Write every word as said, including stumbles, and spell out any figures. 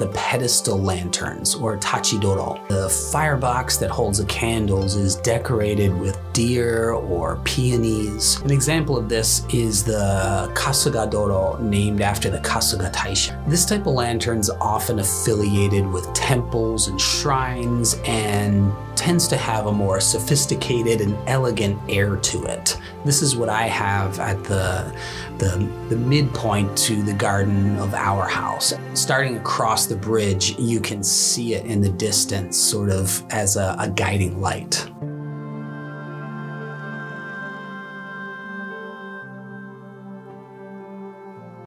the pedestal lanterns, or tachidoro. The firebox that holds the candles is decorated with deer or peonies. An example of this is the Kasuga Doro, named after the Kasuga Taisha. This type of lantern is often affiliated with temples and shrines and tends to have a more sophisticated and elegant air to it. This is what I have at the, the, the midpoint to the garden of our house. Starting across the bridge, you can see it in the distance, sort of as a, a guiding light.